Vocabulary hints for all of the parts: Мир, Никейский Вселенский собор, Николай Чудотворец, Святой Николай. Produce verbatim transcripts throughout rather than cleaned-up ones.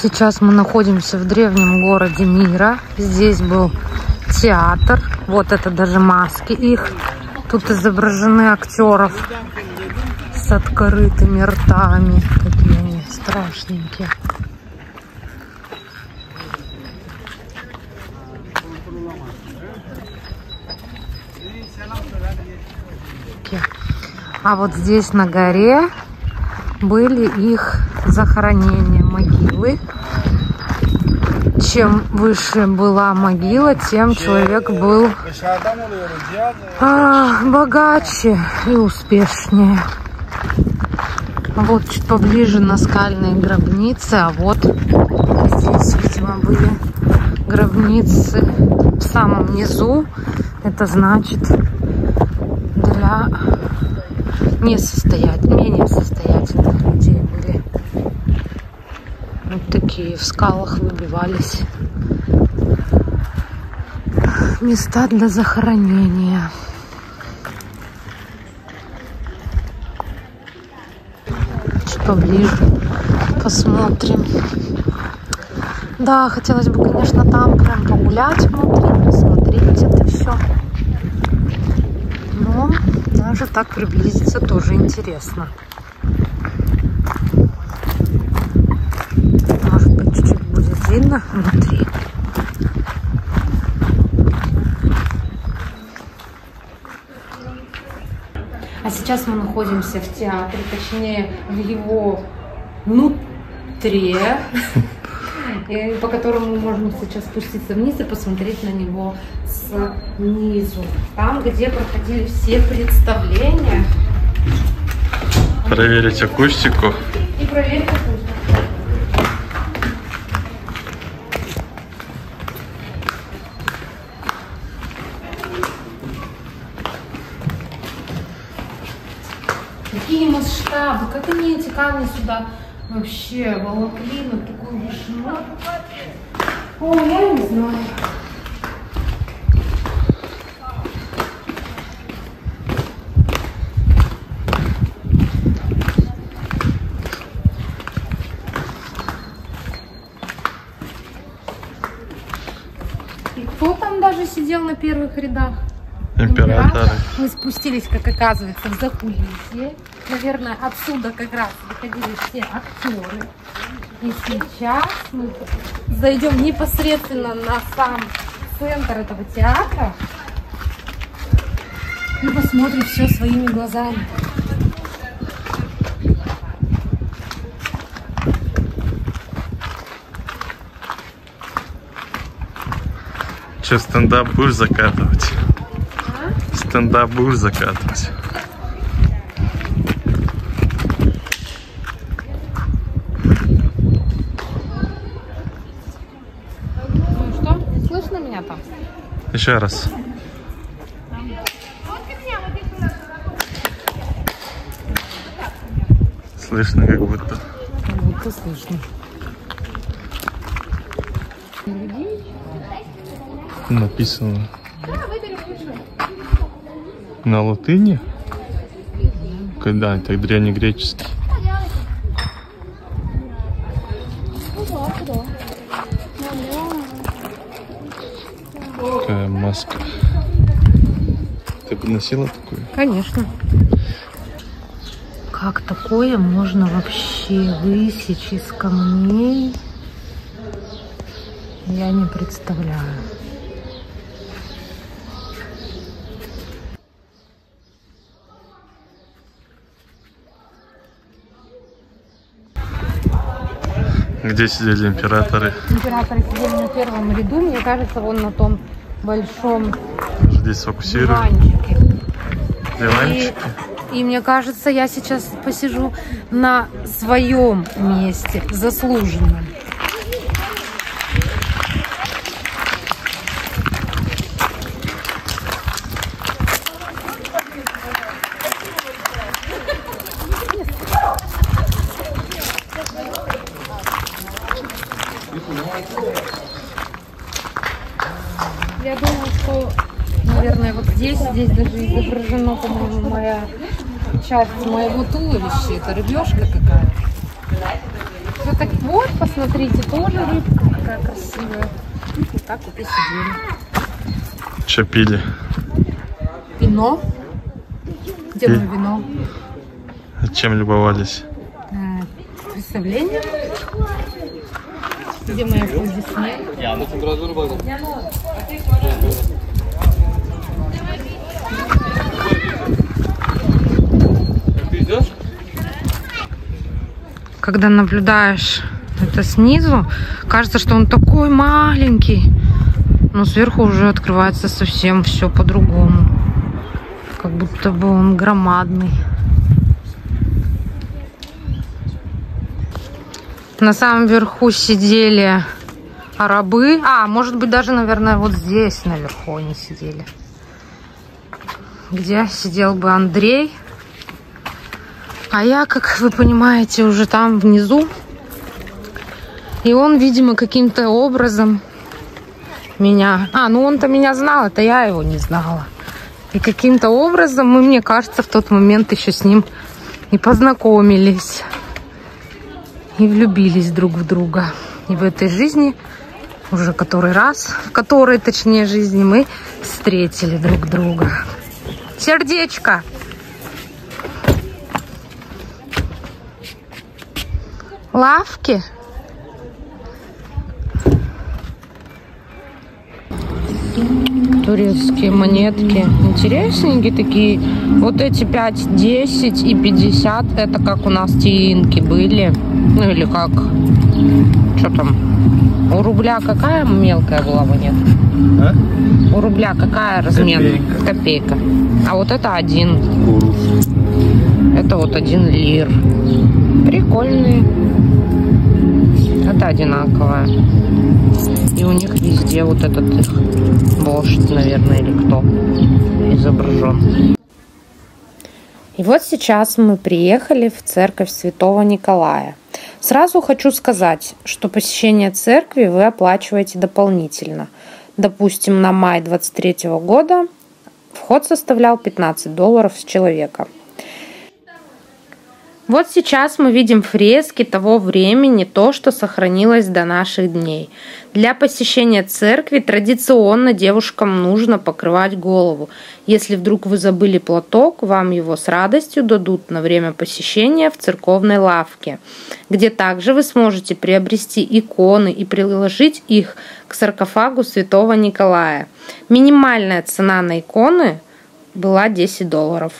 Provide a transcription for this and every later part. Сейчас мы находимся в древнем городе Мира. Здесь был театр. Вот это даже маски их. Тут изображены актеров с открытыми ртами. Такие они страшненькие. А вот здесь на горе были их захоронения, могилы. Чем выше была могила, тем человек был а, богаче и успешнее. Вот чуть поближе наскальные гробницы, а вот здесь, видимо, были гробницы в самом низу. Это значит для... несостоятельных, менее состоятельных людей были. Вот такие в скалах выбивались места для захоронения. Чуть поближе посмотрим. Да, хотелось бы, конечно, там прям погулять внутри, посмотреть это все. Но даже так приблизиться тоже интересно. Может быть, чуть-чуть будет видно внутри. А сейчас мы находимся в театре, точнее, в его внутри, по которому можно сейчас спуститься вниз и посмотреть на него снизу. Там, где проходили все представления. Проверить акустику. И проверить акустику. Какие масштабы, как они эти камни сюда вообще волокли на такую вишину. О, я не знаю. И кто там даже сидел на первых рядах? Император. Мы спустились, как оказывается, в закулисье. Наверное, отсюда как раз выходили все актеры. И сейчас мы зайдем непосредственно на сам центр этого театра и посмотрим все своими глазами. Че, стендап будешь закатывать? Стендап будешь закатывать. Ну что, слышно меня там? Еще раз. Слышно, как будто. Как будто слышно. Написано. На латыни? Да, это древнегреческий. Какая маска. Ты бы носила такую? Конечно. Как такое можно вообще высечь из камней? Я не представляю. Где сидели императоры? Императоры сидели на первом ряду, мне кажется, вон на том большом диванчике. И, и мне кажется, я сейчас посижу на своем месте, заслуженном. Я думаю, что, наверное, вот здесь, здесь даже изображено, по-моему, моя часть моего туловища. Это рыбешка какая-то. Так вот, посмотрите, тоже рыбка такая красивая. Вот так вот и сидели. Что пили? Вино. Где мы вино? А чем любовались? А, представление. Где мои аплодисменты? Я на температуру был. Когда наблюдаешь это снизу, кажется, что он такой маленький, но сверху уже открывается совсем все по-другому. Как будто бы он громадный. На самом верху сидели арабы. А, может быть, даже, наверное, вот здесь наверху они сидели. Где сидел бы Андрей. А я, как вы понимаете, уже там внизу. И он, видимо, каким-то образом меня... А, ну он-то меня знал, это я его не знала. И каким-то образом мы, мне кажется, в тот момент еще с ним и познакомились. И влюбились друг в друга. И в этой жизни, уже который раз, в которой, точнее, жизни мы встретили друг друга. Сердечко! Лавки. Турецкие монетки. Интересненькие такие. Вот эти пять, десять и пятьдесят. Это как у нас тиинки были. Ну или как... Что там? У рубля какая мелкая была монета? А? У рубля какая размерная? Копейка. Копейка. А вот это один. Это вот один лир. Прикольные. Это одинаковая. И у них везде вот этот их вождь, наверное, или кто изображен. И вот сейчас мы приехали в церковь Святого Николая. Сразу хочу сказать, что посещение церкви вы оплачиваете дополнительно. Допустим, на май двадцать третьего года вход составлял пятнадцать долларов с человека. Вот сейчас мы видим фрески того времени, то, что сохранилось до наших дней. Для посещения церкви традиционно девушкам нужно покрывать голову. Если вдруг вы забыли платок, вам его с радостью дадут на время посещения в церковной лавке, где также вы сможете приобрести иконы и приложить их к саркофагу Святого Николая. Минимальная цена на иконы была десять долларов.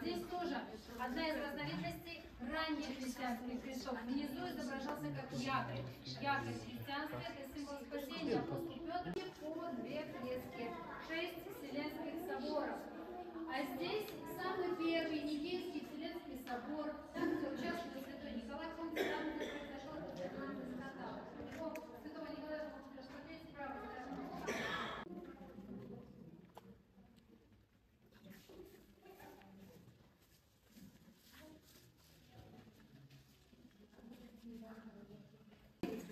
Здесь тоже одна из разновидностей ранних христианских грехов. Внизу изображался как якорь. Якорь христианский – это символ спасения. Апостол Петр по две фрески, шесть вселенских соборов. А здесь самый первый Никейский Вселенский собор, там, где участвовал Святой Николай, он там, где произошел этот скандал. Его Святого Николая можно рассмотреть справа.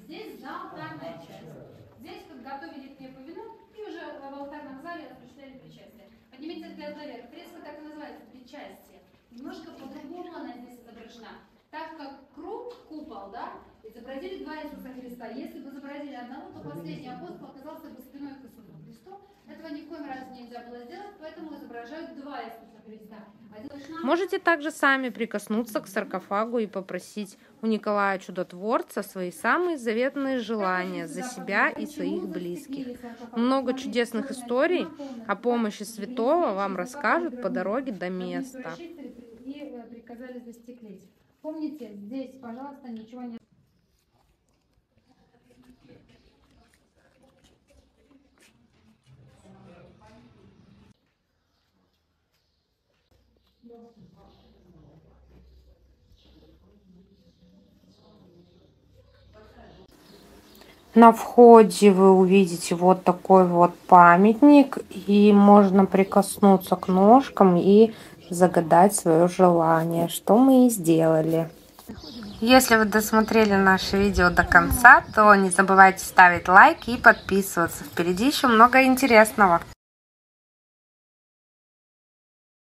Здесь зал, тайная часть. Здесь подготовили к неповину и уже в алтарном зале осуществляли причастие. Поднимите взгляд наверх. Фреска так и называется «Причастие». Немножко по-другому она здесь изображена. Так как круг, купол, да, изобразили два Иисуса Христа. Если бы изобразили одного, то последний апостол оказался бы спиной к Иисусу Христу. Этого ни в коем разе нельзя было сделать, поэтому изображают два Иисуса Христа. Один... Можете также сами прикоснуться к саркофагу и попросить у Николая Чудотворца свои самые заветные желания за себя и своих близких. Много чудесных историй о помощи святого вам расскажут по дороге до места. Помните, здесь, пожалуйста, ничего не... На входе вы увидите вот такой вот памятник, и можно прикоснуться к ножкам и загадать свое желание, что мы и сделали. Если вы досмотрели наше видео до конца, то не забывайте ставить лайк и подписываться. Впереди еще много интересного.